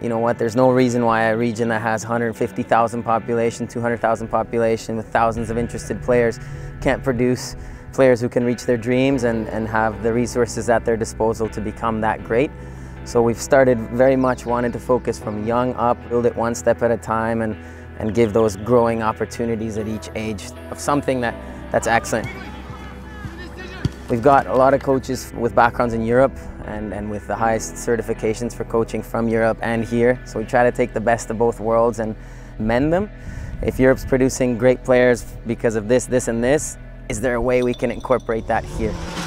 you know what, there's no reason why a region that has 150,000 population, 200,000 population with thousands of interested players can't produce players who can reach their dreams and have the resources at their disposal to become that great. So we've started very much wanted to focus from young up, build it one step at a time and give those growing opportunities at each age of something that's excellent. We've got a lot of coaches with backgrounds in Europe and with the highest certifications for coaching from Europe and here. So we try to take the best of both worlds and mend them. If Europe's producing great players because of this, this and this, is there a way we can incorporate that here?